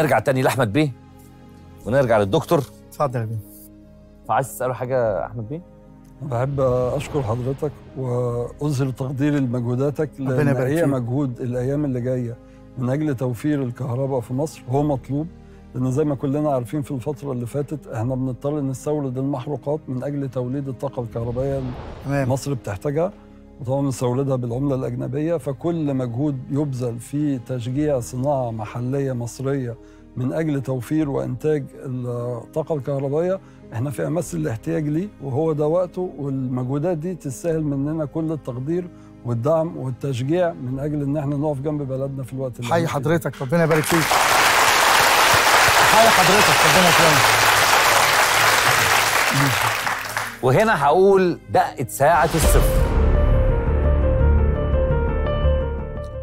نرجع تاني لاحمد بيه ونرجع للدكتور. اتفضل يا بيه. فعايز تساله حاجه احمد بيه؟ بحب اشكر حضرتك واظهر تقديري لمجهوداتك، لان هي مجهود الايام اللي جايه من اجل توفير الكهرباء في مصر هو مطلوب، لان زي ما كلنا عارفين في الفتره اللي فاتت احنا بنضطر نستورد المحروقات من اجل توليد الطاقه الكهربائيه اللي مصر بتحتاجها، وطبعا بنستوردها بالعمله الاجنبيه. فكل مجهود يبذل في تشجيع صناعه محليه مصريه من اجل توفير وانتاج الطاقه الكهربائيه احنا في امس الاحتياج ليه، وهو ده وقته، والمجهودات دي تستاهل مننا كل التقدير والدعم والتشجيع من اجل ان احنا نقف جنب بلدنا في الوقت اللي حي حضرتك. ربنا يبارك فيك. حي حضرتك، ربنا يكرمك. وهنا هقول دقت ساعه الصفر.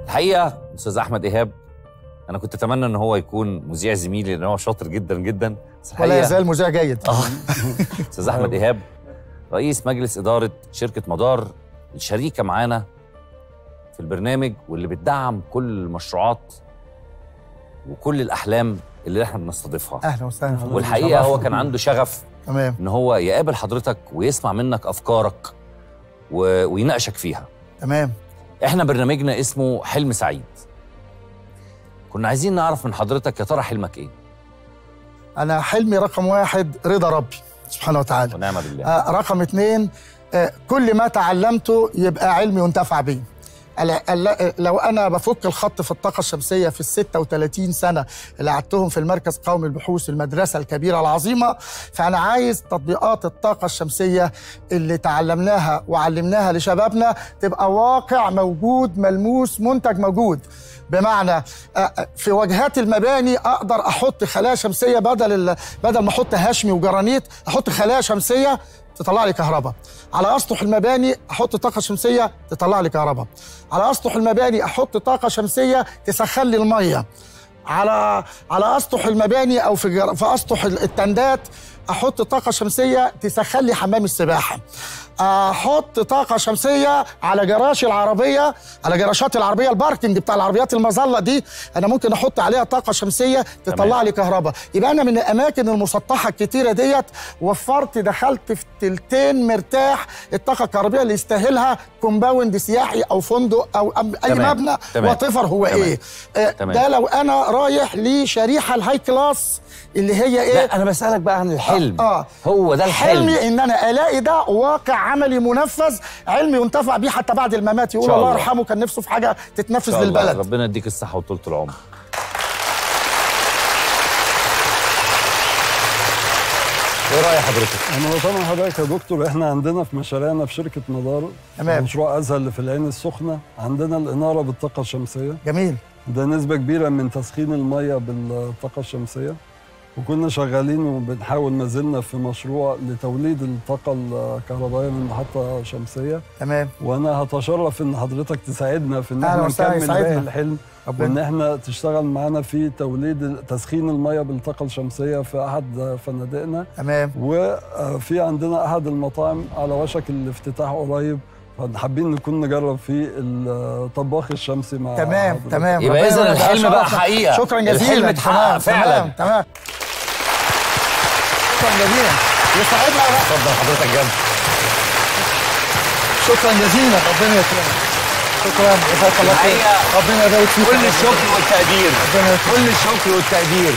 الحقيقه استاذ احمد الهاب انا كنت اتمنى ان هو يكون مذيع زميلي، لان هو شاطر جدا جدا، ولا يزال مذيع جيد. استاذ احمد الهاب رئيس مجلس اداره شركه مدار، الشريكه معانا في البرنامج واللي بتدعم كل المشروعات وكل الاحلام اللي احنا بنستضيفها. اهلا وسهلا. والحقيقه هو كان عنده شغف تمام ان هو يقابل حضرتك ويسمع منك افكارك ويناقشك فيها. تمام. احنا برنامجنا اسمه حلم سعيد، كنا عايزين نعرف من حضرتك يا ترى حلمك ايه؟ انا حلمي رقم واحد رضا ربي سبحانه وتعالى ونعم بالله. رقم اتنين كل ما تعلمته يبقى علمي وانتفع بيه. لو انا بفك الخط في الطاقه الشمسيه في ال 36 سنه اللي قعدتهم في المركز القومي للبحوث المدرسه الكبيره العظيمه، فانا عايز تطبيقات الطاقه الشمسيه اللي تعلمناها وعلمناها لشبابنا تبقى واقع موجود ملموس منتج موجود، بمعنى في واجهات المباني اقدر احط خلايا شمسيه بدل ما احط هشمي وجرانيت احط خلايا شمسيه تطلع لي كهرباء. على اسطح المباني احط طاقه شمسيه تطلع لي كهرباء. على اسطح المباني احط طاقه شمسيه تسخن لي الميه. على اسطح المباني او في اسطح التندات احط طاقه شمسيه تسخن لي حمام السباحه. احط طاقه شمسيه على جراشي العربيه، على جراشات العربيه الباركنج بتاع العربيات المظله دي انا ممكن احط عليها طاقه شمسيه تطلع لي كهرباء. يبقى انا من الاماكن المسطحه الكتيره ديت وفرت دخلت في تلتين مرتاح الطاقه الكهربائيه اللي يستاهلها كومباوند سياحي او فندق او اي مبنى وطفر هو ايه. ده لو انا رايح لشريحه الهاي كلاس اللي هي ايه. لا انا بسالك بقى عن الحلم. هو ده الحلم. حلمي ان انا الاقي ده واقع عملي منفذ علمي ينتفع بيه حتى بعد الممات، يقول الله يرحمه كان نفسه في حاجه تتنفذ للبلد. ربنا يديك الصحه وطولة العمر. ايه راي حضرتك؟ انا طبعا حضرتك يا دكتور احنا عندنا في مشاريعنا في شركه مدار مشروع أزهر اللي في العين السخنه عندنا الاناره بالطاقه الشمسيه. جميل. ده نسبه كبيره من تسخين الميه بالطاقه الشمسيه، وكنا شغالين وبنحاول ما زلنا في مشروع لتوليد الطاقه الكهربائيه من محطه شمسيه. تمام. وانا هتشرف ان حضرتك تساعدنا في ان احنا نكمل باقي الحلم، وان احنا تشتغل معانا في توليد تسخين الميه بالطاقه الشمسيه في احد فنادقنا. تمام. وفي عندنا احد المطاعم على وشك الافتتاح قريب، حابين نكون نجرب في الطباخ الشمسي مع. تمام تمام. يبقى اذا الحلم بقى حقيقه. شكرا جزيلا. الحلم اتحقق فعلا. تمام. شكرا جزيلا. يسعدنا يا رب. اتفضل حضرتك جنبي. شكرا جزيلا. ربنا يكرمك. شكرا جزاك الله خير. ربنا يبارك فيك. كل الشكر والتقدير. كل الشكر والتقدير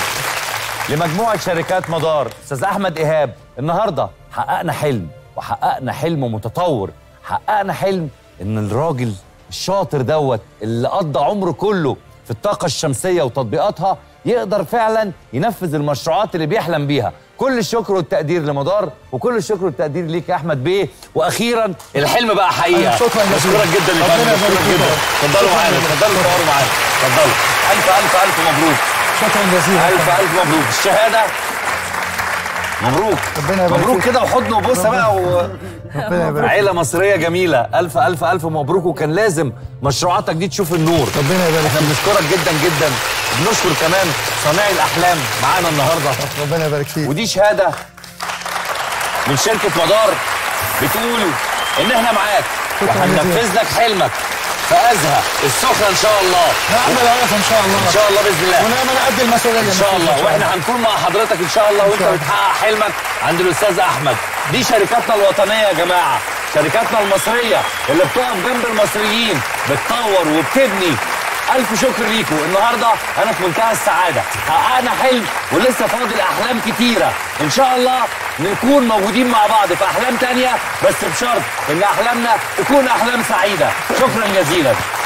لمجموعه شركات مدار. استاذ احمد الهاب النهارده حققنا حلم، وحققنا حلم متطور، حققنا حلم ان الراجل الشاطر دوت اللي قضى عمره كله في الطاقه الشمسيه وتطبيقاتها يقدر فعلا ينفذ المشروعات اللي بيحلم بيها. كل الشكر والتقدير لمدار، وكل الشكر والتقدير ليك يا احمد بيه. واخيرا الحلم بقى حقيقه. شكرا جدا يا فندم. شكرا جدا. اتفضلوا معانا، اتفضلوا صوروا معانا، اتفضلوا. الف الف الف مبروك. شكرا جزيلا. الف الف مبروك. الشهاده مبروك. مبروك كده وحضن وبوسه بقى عيله مصريه جميله. الف الف الف مبروك، وكان لازم مشروعاتك دي تشوف النور. ربنا يبارك فيك. بنشكرك جدا جدا. بنشكر كمان صانعي الاحلام معانا النهارده. ربنا يبارك فيك. ودي شهاده من شركه مدار بتقول ان احنا معاك وهننفذ لك حلمك. في أزهى السخنة إن شاء الله. هعمل عرف إن شاء الله. إن شاء الله بإذن الله. ونعمل قد المسؤولية إن شاء الله. وإحنا هنكون مع حضرتك إن شاء الله وأنت بتحقق حلمك عند الأستاذ أحمد. دي شركاتنا الوطنية يا جماعة، شركاتنا المصرية اللي بتقف جنب المصريين، بتطور وبتبني. ألف شكر ليكوا. النهارده أنا في منتهى السعادة، حققنا حلم ولسه فاضل أحلام كتيرة، إن شاء الله نكون موجودين مع بعض في أحلام تانية، بس بشرط إن أحلامنا تكون أحلام سعيدة. شكرا جزيلا.